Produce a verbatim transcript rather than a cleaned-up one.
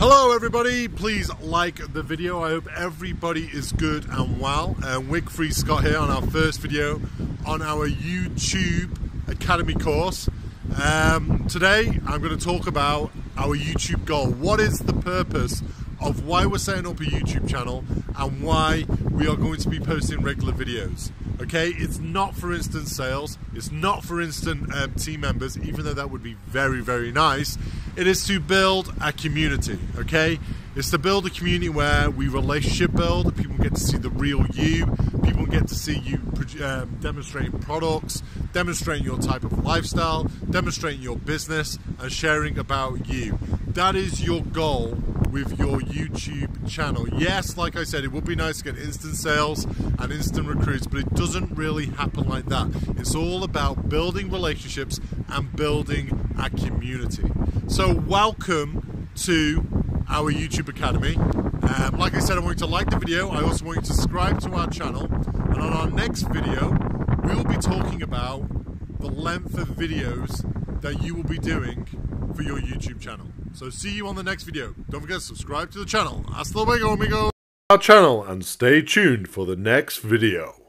Hello everybody, please like the video. I hope everybody is good and well. Um, Wickfree Scott here on our first video on our YouTube Academy course. Um, today I'm going to talk about our YouTube goal. What is the purpose of why we're setting up a YouTube channel and why we are going to be posting regular videos. Okay, it's not for instant sales, it's not for instant um, team members, even though that would be very, very nice. It is to build a community, okay? It's to build a community where we relationship build, people get to see the real you, people get to see you um, demonstrating products, demonstrating your type of lifestyle, demonstrating your business, and sharing about you. That is your goal with your YouTube channel. Yes, like I said, it would be nice to get instant sales and instant recruits, but it doesn't really happen like that. It's all about building relationships and building a community. So welcome to our YouTube Academy. Um, like I said, I want you to like the video. I also want you to subscribe to our channel. And on our next video, we will be talking about the length of videos that you will be doing for your YouTube channel. So see you on the next video. Don't forget to subscribe to the channel. Hasta luego, amigo. Our channel, and stay tuned for the next video.